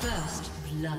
First blood.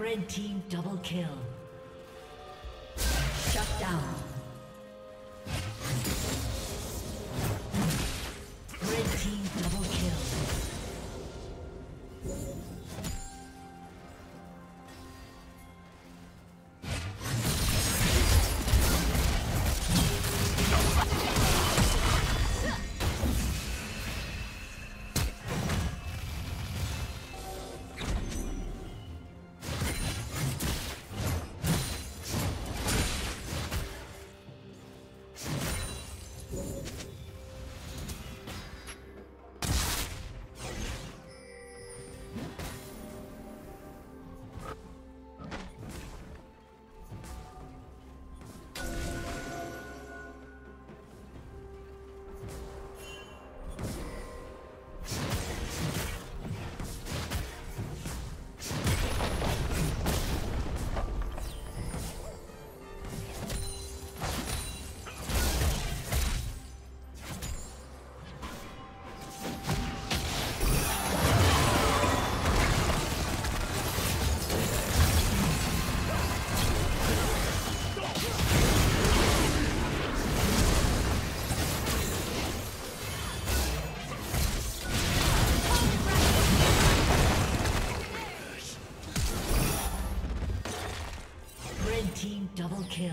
Red team double kill. Shut down. Red team double kill. Double kill.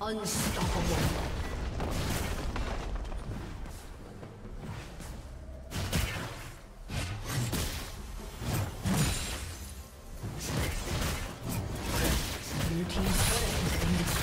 Unstoppable. Blue team's turret has been destroyed.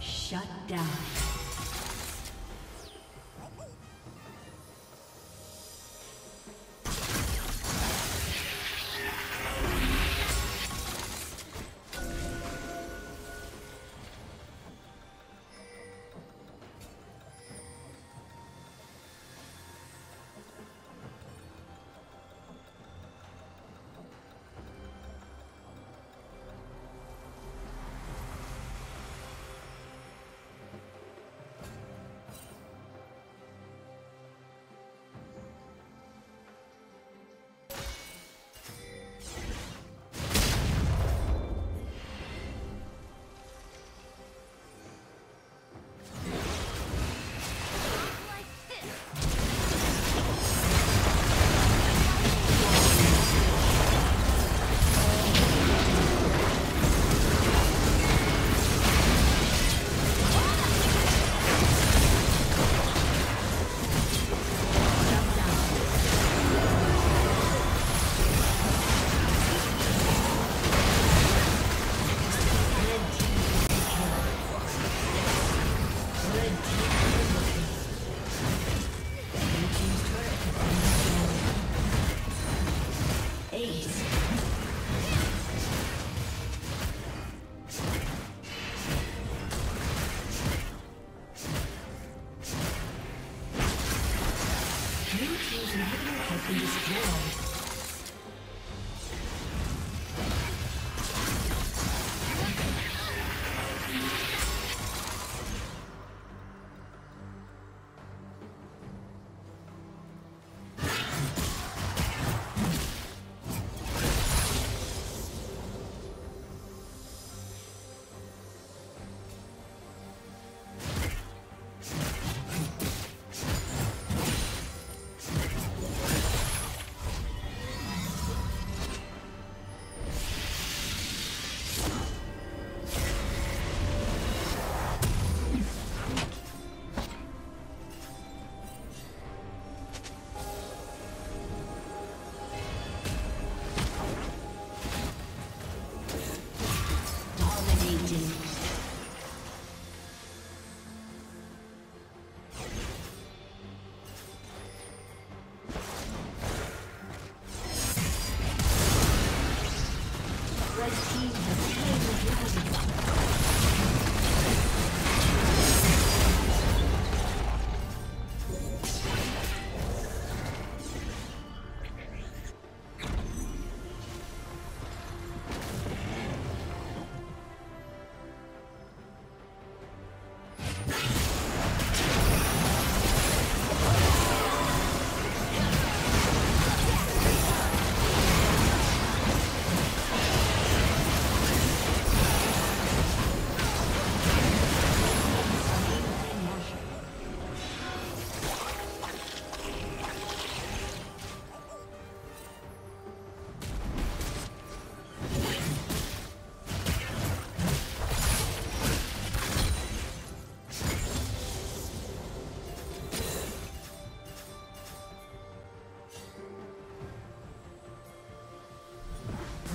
Shut down.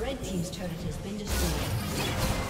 Red team's turret has been destroyed.